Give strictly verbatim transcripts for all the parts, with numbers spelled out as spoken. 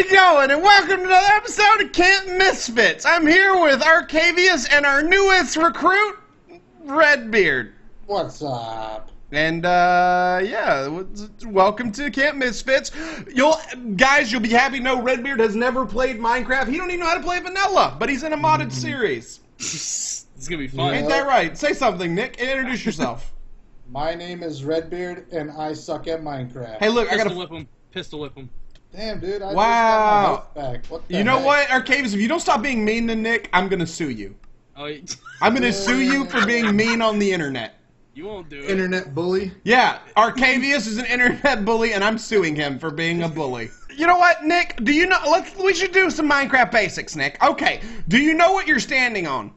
it going? And welcome to another episode of Camp Misfits. I'm here with Arcavius and our newest recruit, Redbeard. What's up? And, uh, yeah, welcome to Camp Misfits. You'll, guys, you'll be happy to know Redbeard has never played Minecraft. He don't even know how to play Vanilla, but he's in a modded series. It's gonna be fun. Ain't that right? Say something, Nick, and introduce yourself. My name is Redbeard, and I suck at Minecraft. Hey, look, Pistol I gotta... whip him. Pistol whip him. Damn, dude. I wow. Just got my back. What the you know heck? What, Arcavius? If you don't stop being mean to Nick, I'm going to sue you. Oh, you... I'm going to sue you for being mean on the internet. You won't do it. Internet bully? Yeah. Arcavius is an internet bully, and I'm suing him for being a bully. You know what, Nick? Do you know? Let's. We should do some Minecraft basics, Nick. Okay. Do you know what you're standing on?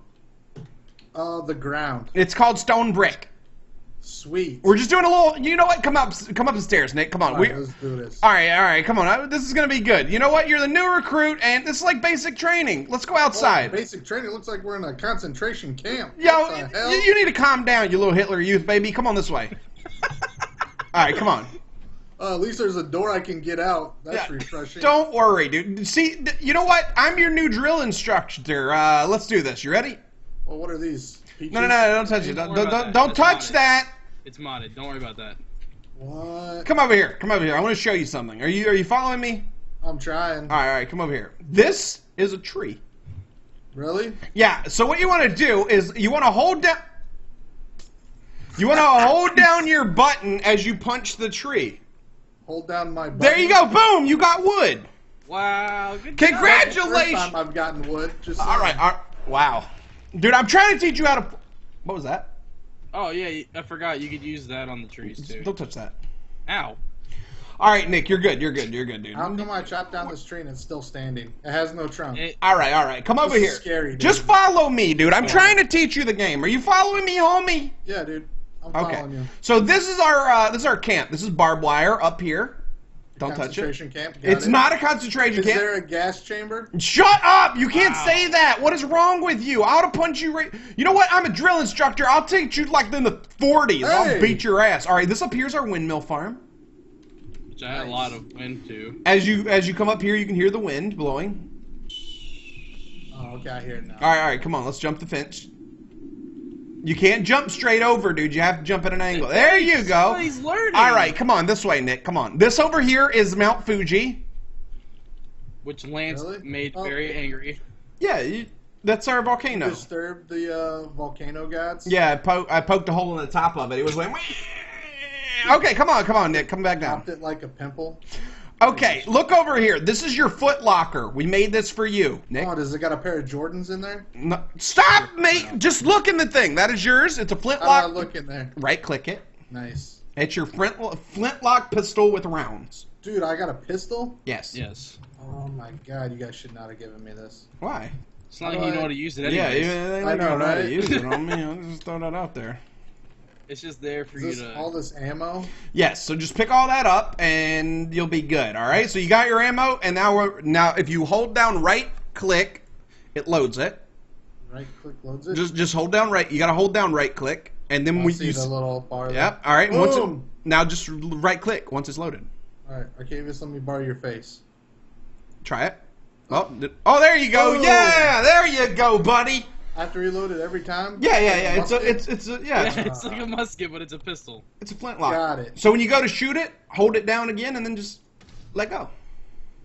Uh, the ground. It's called stone brick. Sweet. We're just doing a little. You know what? Come up, come up the stairs, Nick. Come on. All right, we, let's do this. All right, all right. Come on. I, this is gonna be good. You know what? You're the new recruit, and this is like basic training. Let's go outside. Oh, basic training. It looks like we're in a concentration camp. Yo, you, you need to calm down, you little Hitler Youth, baby. Come on this way. All right, come on. Uh, at least there's a door I can get out. That's yeah, refreshing. Don't worry, dude. See, you know what? I'm your new drill instructor. Uh, let's do this. You ready? Well, what are these? Peaches? No, no, no! Don't touch it! Don't, don't, don't, don't touch modded. That! It's modded. Don't worry about that. What? Come over here! Come over here! I want to show you something. Are you Are you following me? I'm trying. All right, all right. Come over here. This is a tree. Really? Yeah. So what you want to do is you want to hold down. You want to hold down your button as you punch the tree. Hold down my button. There you go! Boom! You got wood. Wow! Good Congratulations! Job. First time I've gotten wood. Just all right, all right. Wow. Dude, I'm trying to teach you how to... What was that? Oh, yeah, I forgot. You could use that on the trees, too. Don't touch that. Ow. All right, Nick, you're good. You're good. You're good, dude. How come I chopped down this tree and it's still standing? It has no trunk. It, all right, all right. Come over here. This is scary, dude. Just follow me, dude. I'm yeah. trying to teach you the game. Are you following me, homie? Yeah, dude. I'm following okay. you. So this is our uh, this is our camp. This is barbed wire up here. Don't touch it. Camp. It's it. Not a concentration is camp. Is there a gas chamber? Shut up! You can't wow. say that. What is wrong with you? I ought to punch you right. You know what? I'm a drill instructor. I'll teach you like in the forties. Hey. I'll beat your ass. All right, this up here is our windmill farm. Which I nice. Had a lot of wind to. As you as you come up here, you can hear the wind blowing. Oh, okay, I hear it now. All right, all right, come on. Let's jump the fence. You can't jump straight over, dude. You have to jump at an angle. There you go. He's learning. All right, come on. This way, Nick. Come on. This over here is Mount Fuji. Which Lance really? Made oh. very angry. Yeah, you, that's our volcano. Disturbed the uh, volcano gods? Yeah, I, po I poked a hole in the top of it. It was like... Okay, come on. Come on, Nick. Come back down. Popped it like a pimple. Okay, look over here. This is your Foot Locker. We made this for you, Nick. Oh, does it got a pair of Jordans in there? No. Stop, mate! Just look in the thing. That is yours. It's a flintlock. I look in there. Right-click it. Nice. It's your flintlock pistol with rounds. Dude, I got a pistol? Yes. Yes. Oh, my God. You guys should not have given me this. Why? It's not like you know how to use it anyways. Yeah, they don't know how to use it on me. I'll just throw that out there. It's just there for you to... all this ammo? Yes, so just pick all that up, and you'll be good, all right? So you got your ammo, and now we're, now if you hold down right-click, it loads it. Right-click loads it? Just just hold down right... You got to hold down right-click, and then we... see the little bar there. Yep, all right. Once it, now just right-click once it's loaded. All right, Arcavius, let me borrow your face. Try it. Oh, oh there you go. Boom. Yeah, there you go, buddy. I have to reload it every time? Yeah, yeah, yeah. It's a, it's, it's a, yeah. yeah. It's like a musket, but it's a pistol. It's a flintlock. Got it. So when you go to shoot it, hold it down again, and then just let go.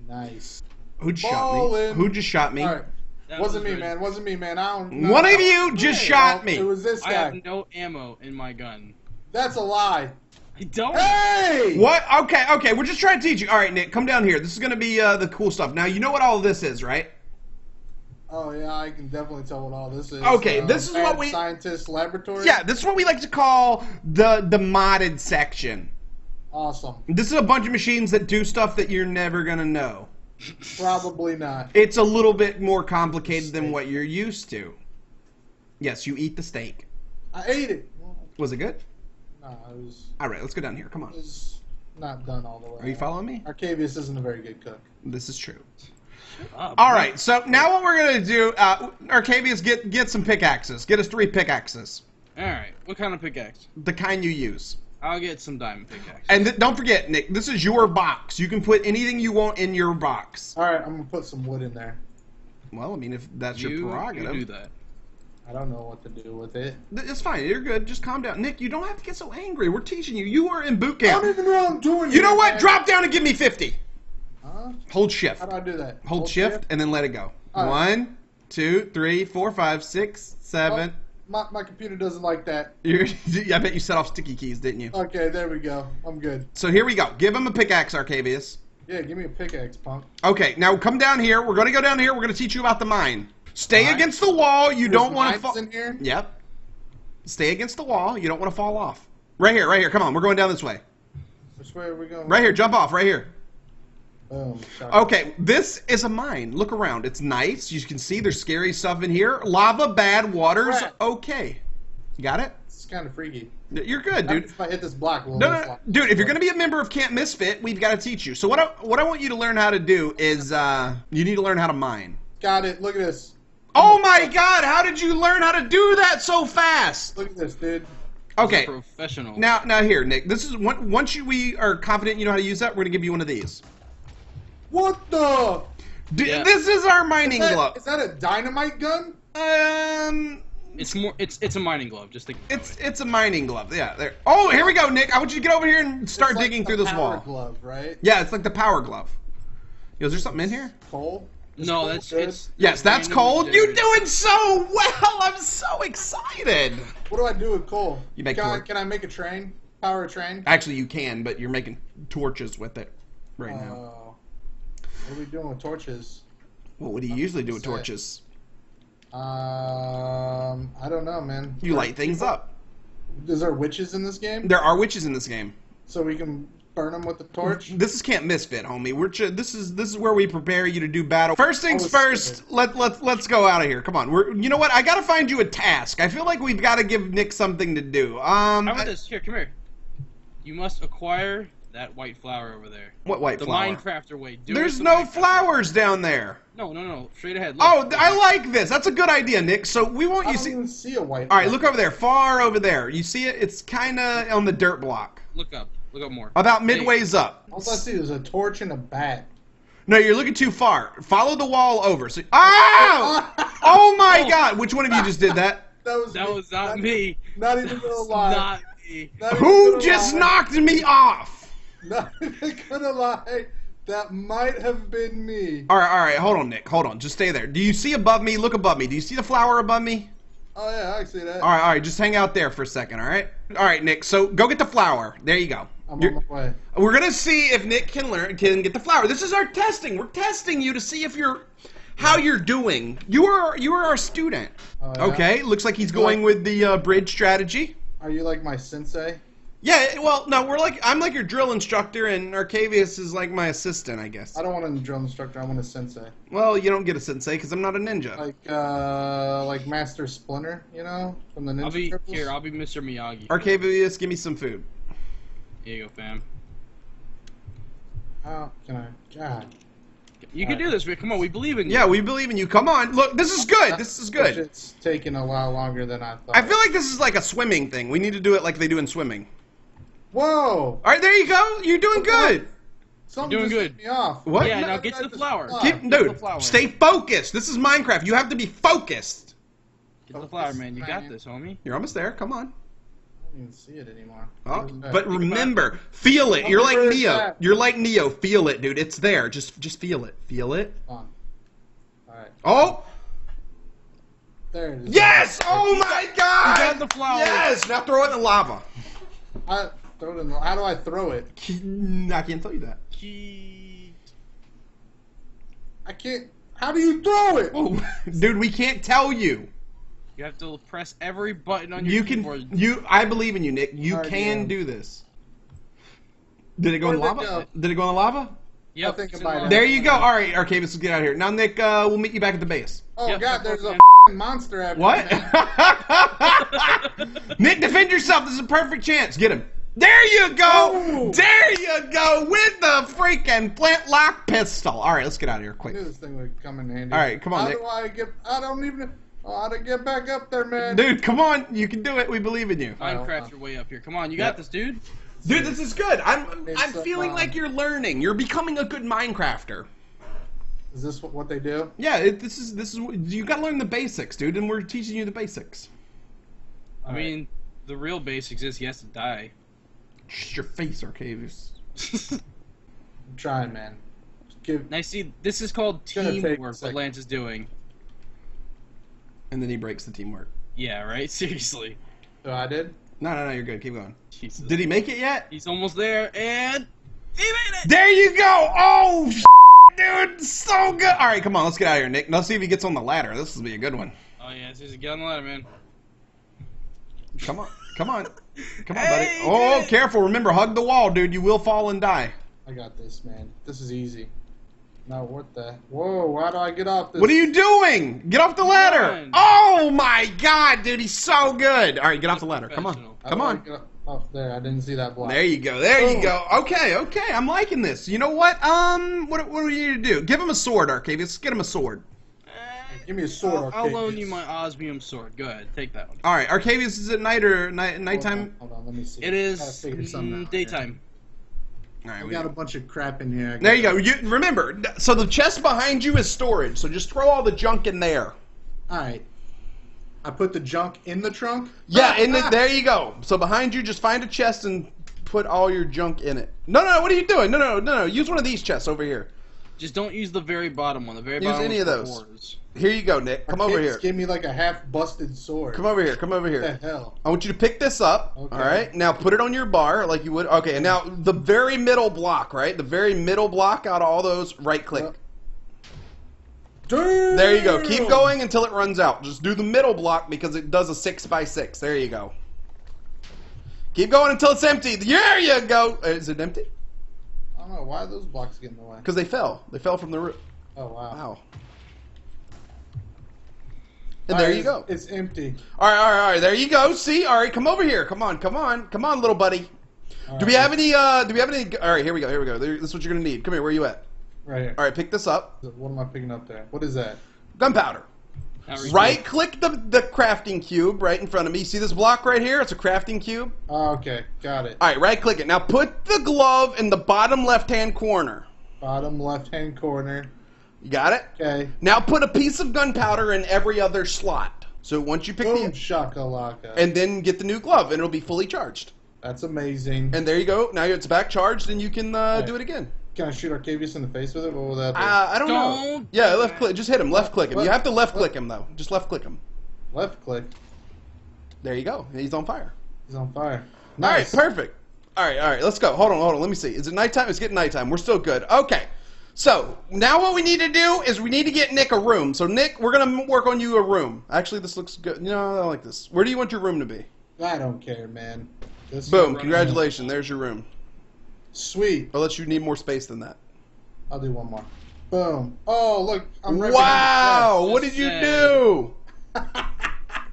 Nice. Who just shot me? Who just shot me? All right. Wasn't was me, man. Wasn't me, man. I don't know. One of you just hey, shot me. It was this guy. I have no ammo in my gun. That's a lie. I don't. Hey! What? Okay, okay. We're just trying to teach you. All right, Nick, come down here. This is going to be uh, the cool stuff. Now, you know what all of this is, right? Oh, yeah, I can definitely tell what all this is. Okay, um, this is what we... Scientist Laboratory? Yeah, this is what we like to call the, the modded section. Awesome. This is a bunch of machines that do stuff that you're never going to know. Probably not. It's a little bit more complicated steak. Than what you're used to. Yes, you eat the steak. I ate it. Was it good? No, it was... All right, let's go down here. Come on. It's not done all the way. Are you following me? Arcavius isn't a very good cook. This is true. Uh, All right, so now what we're going to do, uh, Arcavius, get get some pickaxes. Get us three pickaxes. All right, what kind of pickaxe? The kind you use. I'll get some diamond pickaxe. And th don't forget, Nick, this is your box. You can put anything you want in your box. All right, I'm gonna put some wood in there. Well, I mean, if that's you, your prerogative, you do that. I don't know what to do with it. It's fine. You're good. Just calm down, Nick. You don't have to get so angry. We're teaching you. You are in boot camp. I don't even know what I'm doing. You know what? Man. Drop down and give me fifty. Huh? Hold shift. How do I do that? Hold, Hold shift, shift and then let it go. Right. One, two, three, four, five, six, seven. Oh. My, my computer doesn't like that. You're, I bet you set off sticky keys, didn't you? Okay, there we go. I'm good. So here we go. Give him a pickaxe, Arcavius. Yeah, give me a pickaxe, punk. Okay, now come down here. We're going to go down here. We're going to teach you about the mine. Stay mines? against the wall. You There's don't want to fall. in here? Yep. Stay against the wall. You don't want to fall off. Right here, right here. Come on. We're going down this way. Which way are we going? Right here. Jump off. Right here. Oh, okay, this is a mine. Look around. It's nice. You can see there's scary stuff in here. Lava, bad. Water's okay. You got it? It's kind of freaky. You're good, dude. If I hit this block, we'll no, no, no. Dude, if you're going to be a member of Camp Misfit, we've got to teach you. So what I, what I want you to learn how to do is uh, you need to learn how to mine. Got it. Look at this. Oh, my God. How did you learn how to do that so fast? Look at this, dude. Okay. Professional. Now, now here, Nick. This is once you, we are confident you know how to use that, we're going to give you one of these. What the? Dude, yeah. This is our mining is that, glove. Is that a dynamite gun? Um, it's more. It's it's a mining glove. Just think. It's it. it's a mining glove. Yeah. There. Oh, here we go, Nick. I want you to get over here and start it's like digging the through this power wall. Glove, right? Yeah, it's like the power glove. Yo, is there something in here? Coal. Is no, coal that's good? it's. Yes, that's coal. You're doing so well. I'm so excited. What do I do with coal? You make. Can, I, can I make a train? Power a train? Actually, you can, but you're making torches with it right uh, now. What are we doing with torches? Well, what do you I'm usually do with torches? Um, I don't know, man. You light things up. Is there witches in this game? There are witches in this game. So we can burn them with the torch? This is Camp Misfit, homie. We're this is this is where we prepare you to do battle. First things first. Let let let's go out of here. Come on. We're you know what? I gotta find you a task. I feel like we've got to give Nick something to do. Um, I want this. Here, come here. You must acquire. That white flower over there. What white the flower? The Minecrafter way. Do There's no Minecraft flowers way. down there. No, no, no. Straight ahead. Look. Oh, I like this. That's a good idea, Nick. So we want I you see. I don't even see a white. All right, flower. Look over there. Far over there. You see it? It's kind of on the dirt block. Look up. Look up more. About midways hey. up. All I see is a torch and a bat. No, you're looking too far. Follow the wall over. So. Oh! Oh my oh. God! Which one of you just did that? That was that me. was not, not me. Not even a lie. Not me. Not Who just lie. knocked me off? Not even gonna lie, that might have been me. All right, all right, hold on, Nick, hold on, just stay there. Do you see above me? Look above me. Do you see the flower above me? Oh yeah, I see that. All right, all right, just hang out there for a second, all right? All right, Nick, so go get the flower. There you go. I'm You're, on my way. We're gonna see if Nick can learn, can get the flower. This is our testing. We're testing you to see if you're, how you're doing. You are, you are our student. Oh, yeah? Okay, looks like he's going with the uh, bridge strategy. Are you like my sensei? Yeah, well, no, we're like, I'm like your drill instructor, and Arcavius is like my assistant, I guess. I don't want a drill instructor, I want a sensei. Well, you don't get a sensei, because I'm not a ninja. Like, uh, like Master Splinter, you know, from the Ninja I'll be, Turtles? Here, I'll be Mister Miyagi. Arcavius, give me some food. Here you go, fam. How can I, God. You All can right. do this, Rick. Come on, we believe in you. Yeah, we believe in you. Come on. Look, this is good. This is good. It's taking a lot longer than I thought. I feel like this is like a swimming thing. We need to do it like they do in swimming. Whoa! All right, there you go. You're doing good. Something You're doing just good. Hit me off. What? Yeah, no, now get to the flower. Keep, dude, the flower. Stay focused. This is Minecraft. You have to be focused. Get Focus, the flower, man. You got man. this, homie. You're almost there. Come on. I don't even see it anymore. Oh, but remember, feel it. You're like Neo. You're like Neo. Feel it, dude. It's there. Just, just feel it. Feel it. All right. Oh. There it is. Yes. Oh my God. You got the flower. Yes. Now throw it in the lava. I throw it in the. How do I throw it? I can't tell you that. I can't. How do you throw it? Oh, dude, we can't tell you. You have to press every button on your you keyboard. Can, you, I believe in you, Nick. You can am. do this. Did it go Where in the lava? It go? Did it go in the lava? Yep. Think about it. There you go. All right, Arcavius, let's get out of here. Now, Nick, uh, we'll meet you back at the base. Oh, yep. God, there's a monster after What? Nick, defend yourself. This is a perfect chance. Get him. There you go. Ooh. There you go with the freaking flintlock pistol. All right, let's get out of here quick. I knew this thing would come in handy. All right, come on, How Nick. How do I get... I don't even... I ought to get back up there, man. Dude, come on. You can do it. We believe in you. Minecraft your way up here. Come on. You yep. got this, dude. Dude, this is good. I'm it's I'm so feeling fun. Like you're learning. You're becoming a good Minecrafter. Is this what they do? Yeah, it, this is this is you got to learn the basics, dude, and we're teaching you the basics. I All mean, right. the real basics is he has to die. Shh, your face, Arcavius. I'm trying, man. Give. And I see. This is called teamwork. What Lance is doing. And then he breaks the teamwork. Yeah, right? Seriously. So I did? No, no, no, you're good. Keep going. Jesus. Did he make it yet? He's almost there, and he made it! There you go! Oh, sh dude! So good! All right, come on. Let's get out of here, Nick. Let's see if he gets on the ladder. This will be a good one. Oh, yeah. It's easy. Get on the ladder, man. Come on. Come on. Come on, hey, buddy. Oh, dude. Careful. Remember, hug the wall, dude. You will fall and die. I got this, man. This is easy. No, what the? Whoa, how do I get off this? What are you doing? Get off the ladder. Oh, my God, dude. He's so good. All right, get off the ladder. Come on. Come on. Oh, there. I didn't see that block. There you go. There oh. you go. Okay, okay. I'm liking this. You know what? Um, What What do we need to do? Give him a sword, Arcavius. Get him a sword. Uh, Give me a sword, Arcavius. I'll loan you my Osmium sword. Go ahead. Take that one. All right, Arcavius, is it night or night, nighttime? Hold on, hold on. Let me see. It is daytime. Here. All right, we got a bunch of crap in here. There you go. You, remember, so the chest behind you is storage, so just throw all the junk in there. All right. I put the junk in the trunk? Yeah, ah, in ah. The, there you go. So behind you, just find a chest and put all your junk in it. No, no, no, what are you doing? No, no, no, no. Use one of these chests over here. Just don't use the very bottom one. The very use bottom any of those. Doors. Here you go, Nick. Come Our over here. Give me like a half-busted sword. Come over here. Come over here. What the hell? I want you to pick this up. Okay. All right. Now put it on your bar like you would. Okay. And now the very middle block, right? The very middle block out of all those. Right-click. Yep. There you go. Keep going until it runs out. Just do the middle block because it does a six by six. There you go. Keep going until it's empty. There you go. Is it empty? I don't know. Why are those blocks getting in the way? Because they fell. They fell from the roof. Oh, wow. Wow. And all there right, you go. It's empty. All right, all right, all right. There you go. See? All right, come over here. Come on, come on. Come on, little buddy. All do right. we have any, uh, do we have any, all right, here we go, here we go. This is what you're going to need. Come here, where are you at? Right here. All right, pick this up. What am I picking up there? What is that? Gunpowder. Right-click the, the crafting cube right in front of me. You see this block right here? It's a crafting cube. Oh, okay. Got it. All right, right-click it. Now put the glove in the bottom left-hand corner. Bottom left-hand corner. You got it? Okay. Now put a piece of gunpowder in every other slot. So once you pick Boom, the... shakalaka. And then get the new glove, and it'll be fully charged. That's amazing. And there you go. Now it's back charged, and you can uh, okay. do it again. Can I shoot Arcavius in the face with it? What will that do? Uh, I don't, don't know. Yeah, left click. Just hit him. Left click him. You have to left click him though. Just left click him. Left click. There you go. He's on fire. He's on fire. Nice. All right, perfect. All right, all right. Let's go. Hold on, hold on. Let me see. Is it nighttime? It's getting nighttime. We're still good. Okay. So now what we need to do is we need to get Nick a room. So Nick, we're gonna work on you a room. Actually, this looks good. No, I like this. Where do you want your room to be? I don't care, man. This Boom. Congratulations. There's your room. Sweet. Unless you need more space than that. I'll do one more. Boom. Oh, look. I'm right wow. What did you do?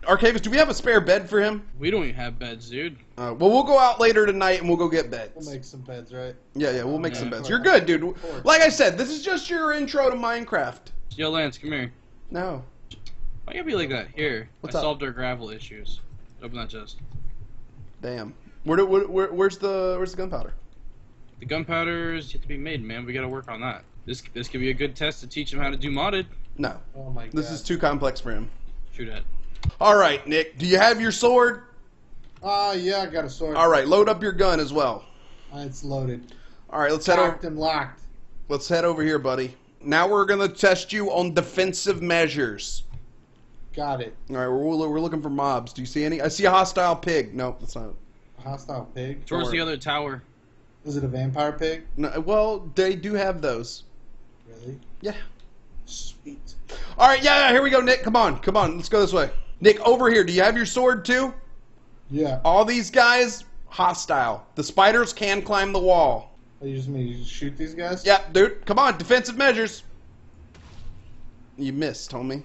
Arcavius, do we have a spare bed for him? We don't even have beds, dude. Uh, well, we'll go out later tonight and we'll go get beds. We'll make some beds, right? Yeah, yeah. We'll make yeah, some beds. You're good, dude. Like I said, this is just your intro to Minecraft. Yo, Lance, come here. No. Why you gotta be like that? Here. What's I up? solved our gravel issues. Open that chest. Damn. Where do, where, where, where's the Where's the gunpowder? The gunpowder's yet to be made, man. We gotta work on that. This this could be a good test to teach him how to do modded. No. Oh my god. This is too complex for him. True that. All right, Nick. Do you have your sword? Ah, uh, yeah, I got a sword. All right, load up your gun as well. Uh, it's loaded. All right, let's head over. Locked and locked. Let's head over here, buddy. Now we're gonna test you on defensive measures. Got it. All right, we're we're looking for mobs. Do you see any? I see a hostile pig. No, that's not. A hostile pig. Towards the other tower. Is it a vampire pig? No, well, they do have those. Really? Yeah. Sweet. All right, yeah, yeah, here we go, Nick. Come on, come on. Let's go this way. Nick, over here. Do you have your sword, too? Yeah. All these guys, hostile. The spiders can climb the wall. Are you just going to shoot these guys? Yeah, dude. Come on, defensive measures. You missed, homie.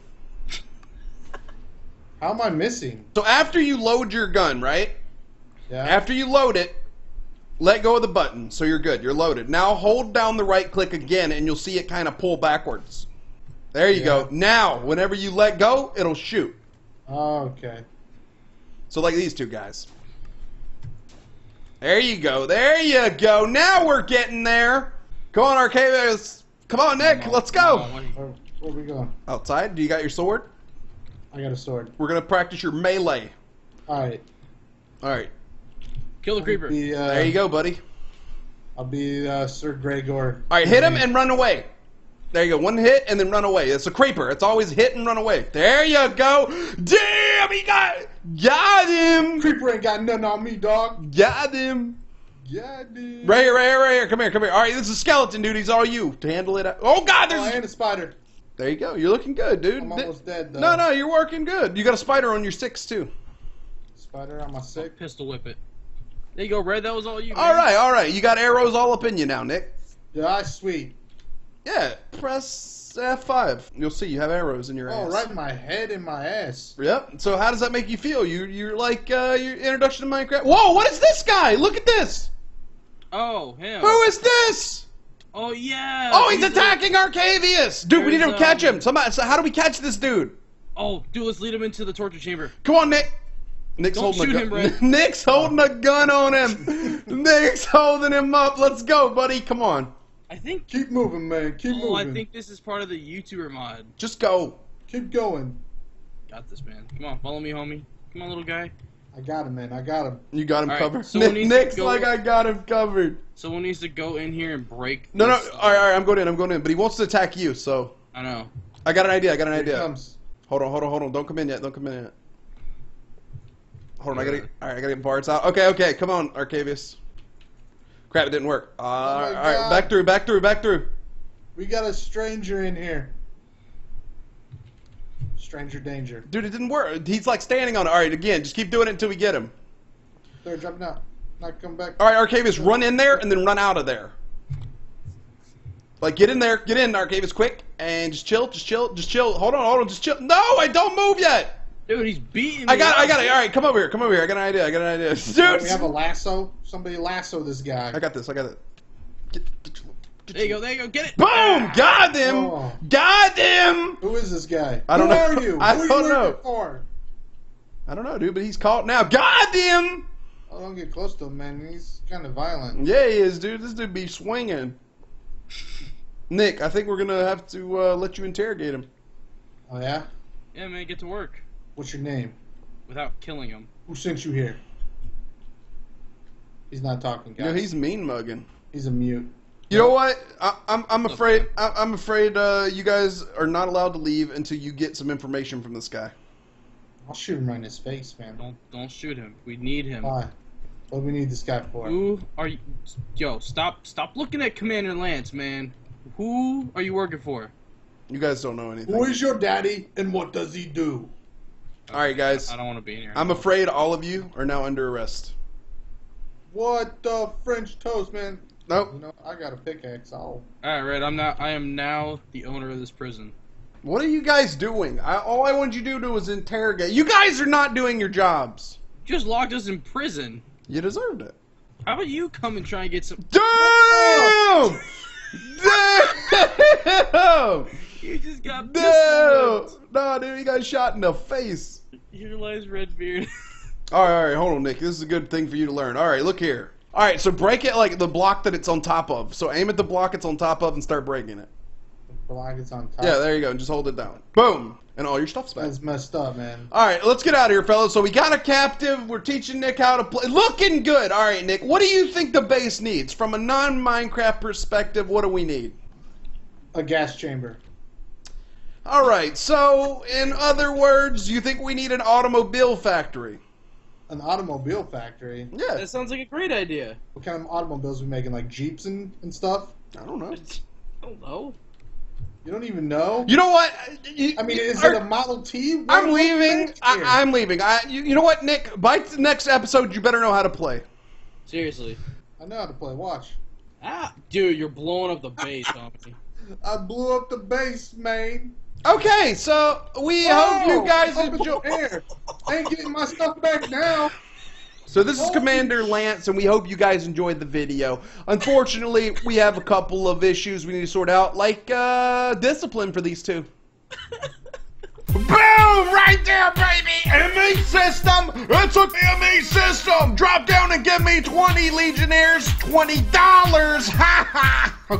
How am I missing? So after you load your gun, right? Yeah. After you load it, let go of the button, so you're good. You're loaded. Now hold down the right click again, and you'll see it kind of pull backwards. There you yeah. go. Now, whenever you let go, it'll shoot. Oh, okay. So like these two guys. There you go. There you go. Now we're getting there. Come on, Arcavius. Come on, Nick. Come on. Let's go. Come on. Where, where are we going? Outside? Do you got your sword? I got a sword. We're going to practice your melee. All right. All right. Kill the creeper. Be, uh, there you go, buddy. I'll be uh, Sir Gregor. All right, hit him and run away. There you go. One hit and then run away. It's a creeper. It's always hit and run away. There you go. Damn, he got got him. Creeper ain't got nothing on me, dog. Got him. Got him. Right here, right here, right here. Come here, come here. All right, this is skeleton, dude. He's all you to handle it. Oh God, there's oh, and a spider. There you go. You're looking good, dude. I'm almost dead, though. No, no, you're working good. You got a spider on your six too. Spider on my six. Pistol whip it. There you go, Red. That was all you. Man. All right, all right. You got arrows all up in you now, Nick. Yeah, I sweet. Yeah, press F five. You'll see you have arrows in your oh, ass. Oh, right in my head and my ass. Yep. So how does that make you feel? You, you're like uh, your introduction to Minecraft. Whoa, what is this guy? Look at this. Oh, hell. Who is this? Oh, yeah. Oh, he's, he's attacking like... Arcavius. Dude, There's, we need to um... catch him. Somebody, so how do we catch this dude? Oh, dude, let's lead him into the torture chamber. Come on, Nick. Nick's Don't holding shoot a gun. Him, Red. Nick's holding oh. a gun on him. Nick's holding him up. Let's go, buddy. Come on. I think keep moving, man. Keep oh, moving. I think this is part of the YouTuber mod. Just go. Keep going. Got this, man. Come on, follow me, homie. Come on, little guy. I got him, man. I got him. You got him all covered. Right, so Nick, Nick's go... like I got him covered. Someone needs to go in here and break. No, this, no. Uh... All right, all right. I'm going in. I'm going in. But he wants to attack you, so. I know. I got an idea. I got an here idea. Comes. Hold on, hold on, hold on. Don't come in yet. Don't come in yet. Hold on. Yeah. I gotta. All right. I gotta get Bards out. Okay, okay. Come on, Arcavius. Crap, it didn't work. Uh, oh all right, God. back through, back through, back through. We got a stranger in here. Stranger danger. Dude, it didn't work. He's like standing on it. All right, again, just keep doing it until we get him. They're jumping out. Not come back. All right, Arcavius, run in there and then run out of there. Like, get in there. Get in, Arcavius, quick. And just chill, just chill, just chill. Hold on, hold on, just chill. No, I don't move yet. Dude, he's beating me. I got, I got it. All right, come over here. Come over here. I got an idea. I got an idea. Dude, we have a lasso. Somebody lasso this guy. I got this. I got it. Get, get, get there you go. There you go. Get it. Boom! Ah, got him. Oh. Got him. Who is this guy? I don't Who know. Who are you? I Who don't you know. For? I don't know, dude. But he's caught now. Got him. I don't get close to him, man. He's kind of violent. Yeah, he is, dude. This dude be swinging. Nick, I think we're gonna have to uh, let you interrogate him. Oh yeah. Yeah, man. Get to work. What's your name? Without killing him. Who sent you here? He's not talking, guys. No, he's mean mugging. He's a mute. You no. know what? I, I'm I'm afraid I, I'm afraid uh, you guys are not allowed to leave until you get some information from this guy. I'll shoot him right in his face, man. Don't don't shoot him. We need him. Why? What do we need this guy for? Who are you? Yo, stop stop looking at Commander Lance, man. Who are you working for? You guys don't know anything. Who is your daddy and what does he do? Alright guys, I don't want to be in here anymore. I'm afraid all of you are now under arrest. What the French toast, man? Nope. You know, I got a pickaxe. Oh. Alright, Red, I'm not I am now the owner of this prison. What are you guys doing? I, all I want you to do is interrogate. You guys are not doing your jobs. You just locked us in prison. You deserved it. How about you come and try and get some Damn! Oh! Damn! You just got No, no, dude, he got shot in the face. Here lies Redbeard. all right, all right, hold on, Nick. This is a good thing for you to learn. All right, look here. All right, so break it like the block that it's on top of. So aim at the block it's on top of and start breaking it. The block it's on top. Yeah, there you go. And just hold it down. Boom, and all your stuff's back. That's messed up, man. All right, let's get out of here, fellas. So we got a captive. We're teaching Nick how to play. Looking good. All right, Nick. What do you think the base needs from a non-Minecraft perspective? What do we need? A gas chamber. All right, so in other words, you think we need an automobile factory? An automobile factory? Yeah. That sounds like a great idea. What kind of automobiles are we making, like Jeeps and, and stuff? I don't know. I don't know. You don't even know? You know what? You, I mean, you, is are, it a Model T? What I'm leaving. I, I'm leaving. I, you, you know what, Nick? By the next episode, you better know how to play. Seriously. I know how to play. Watch. Ah, dude, you're blowing up the base, homie. I blew up the base, man. Okay, so we Whoa, hope you guys enjoy. I ain't getting my stuff back now. So this is Commander Lance, and we hope you guys enjoyed the video. Unfortunately, we have a couple of issues we need to sort out, like uh, discipline for these two. Boom! Right there, baby! M E system! It's an M E system! Drop down and give me twenty Legionnaires, twenty dollars! Ha ha! Okay.